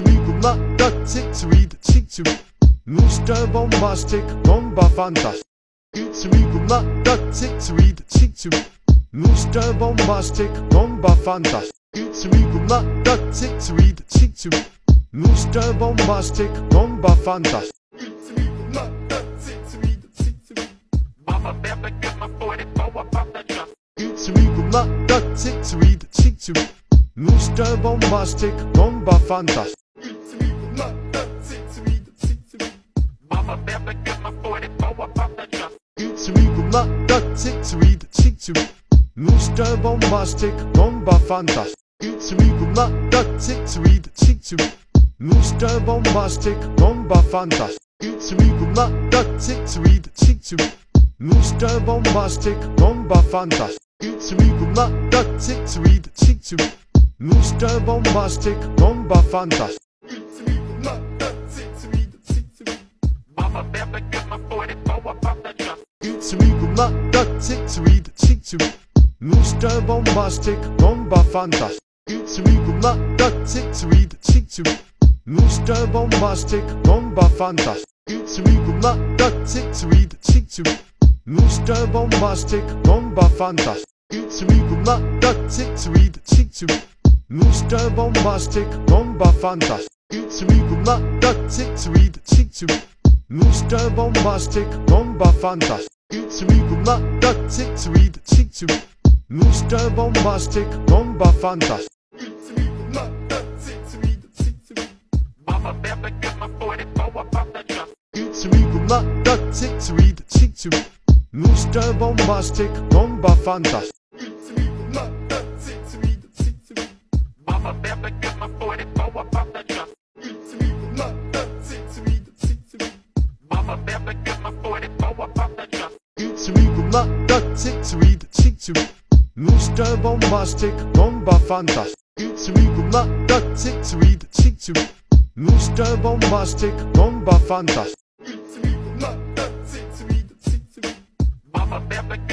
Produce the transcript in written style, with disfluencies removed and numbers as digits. victory will not the victory, the victory. Mr. Bombastic, bomba fantastic. Victory will not the victory, the victory. Mr. Bombastic, bomba fantastic. Victory will not the victory, the victory. Mr. Bombastic, bomba fantastic. Victory will not the victory, the victory. Mama better get my 44 above the trust. Victory will not the victory, the victory. Mr. Bombastic, bomba fantastic. Victory will not the victory, the victory. Mama better get my 44 above the trust. Victory will not the victory, the victory. Mr. Bombastic, bomba fantastic. Victory will not the victory, the victory. Mr. Bombastic, bomba fantastic. Victory will not the victory, the victory. Mr. Bombastic, bomba fantastic. Victory will not the victory, the victory. Mr. Bombastic, bomba fantastic. Victory will not the victory, the victory. Mama better get my 44 above the trust. Victory will not the victory, the victory. Mr. Bombastic, bomba fantastic. Victory will not the victory, the victory. Mr. Bombastic, bomba fantastic. Victory will not the victory, the victory. Mr. Bombastic, bomba fantastic. Victory will not the victory, the victory. Mr. Bombastic, bomba fantastic. Victory will not the victory, the victory. Mr. Bombastic, bomba fantastic. Victory will not the victory, the victory. Mr. Bombastic, bomba fantastic. Victory will not the victory, the victory. Mama better get my 44 above the trust. Victory will not the victory, the victory. Mr. Bombastic, bomba fantastic. Victory will not the victory, the victory. Mama better get my 44 above the trust. Victory will not the victory, the victory. Mama better get my 44 above the trust. Victory will not the victory, the victory. Mr. Bombastic, bomba fantastic. Victory will not the victory, the victory. Mr. Bombastic, bomba fantastic. Victory will not the victory, the victory. Mama better